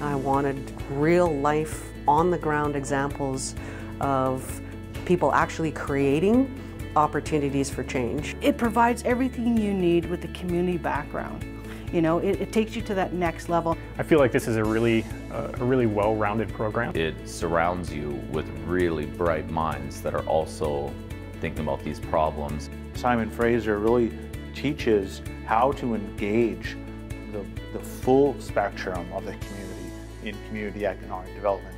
I wanted real life, on the ground examples of people actually creating opportunities for change. It provides everything you need with a community background. You know, it takes you to that next level. I feel like this is a really well-rounded program. It surrounds you with really bright minds that are also thinking about these problems. Simon Fraser really teaches how to engage the full spectrum of the community in community economic development.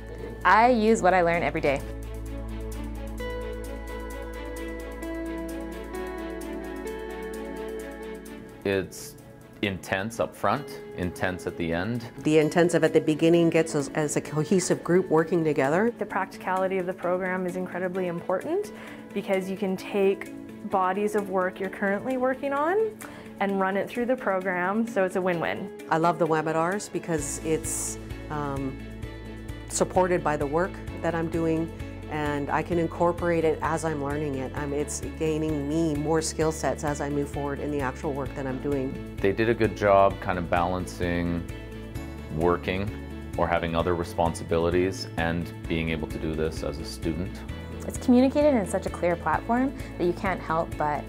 I use what I learn every day. It's intense up front, intense at the end. The intensive at the beginning gets us as a cohesive group working together. The practicality of the program is incredibly important because you can take bodies of work you're currently working on and run it through the program, so it's a win-win. I love the webinars because it's supported by the work that I'm doing, and I can incorporate it as I'm learning it. It's gaining me more skill sets as I move forward in the actual work that I'm doing. They did a good job kind of balancing working or having other responsibilities and being able to do this as a student. It's communicated in such a clear platform that you can't help but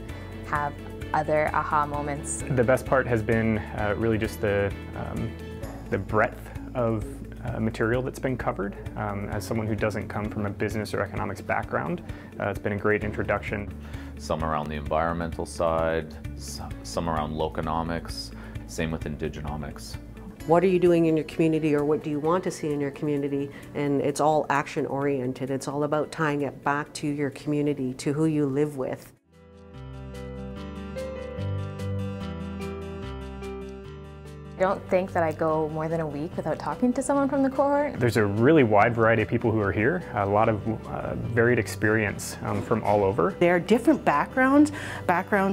have other aha moments. The best part has been really just the breadth of material that's been covered. As someone who doesn't come from a business or economics background, it's been a great introduction. Some around the environmental side, some around loconomics, same with indigenomics. What are you doing in your community, or what do you want to see in your community? And it's all action oriented. It's all about tying it back to your community, to who you live with. I don't think that I go more than a week without talking to someone from the cohort. There's a really wide variety of people who are here, a lot of varied experience from all over. There are different backgrounds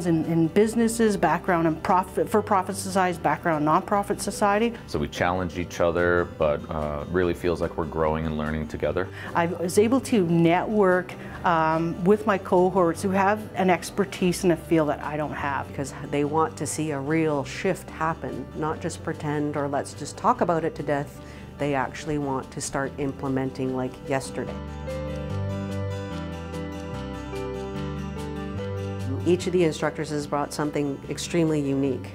in businesses, background in for-profit societies, background non-profit society. So we challenge each other, but really feels like we're growing and learning together. I was able to network with my cohorts who have an expertise in a field that I don't have. Because they want to see a real shift happen, not just pretend or let's just talk about it to death. They actually want to start implementing like yesterday. Each of the instructors has brought something extremely unique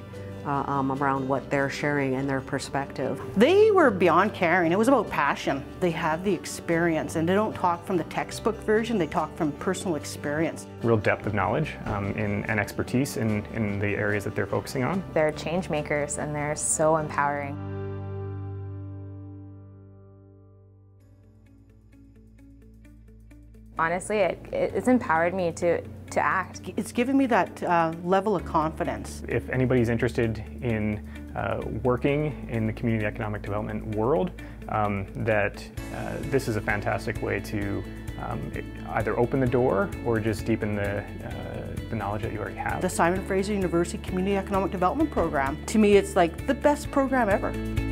around what they're sharing and their perspective. They were beyond caring. It was about passion. They have the experience, and they don't talk from the textbook version, they talk from personal experience. Real depth of knowledge and expertise in the areas that they're focusing on. They're change makers, and they're so empowering. Honestly, it's empowered me to act. It's given me that level of confidence. If anybody's interested in working in the community economic development world, this is a fantastic way to either open the door or just deepen the knowledge that you already have. The Simon Fraser University Community Economic Development Program, to me, it's like the best program ever.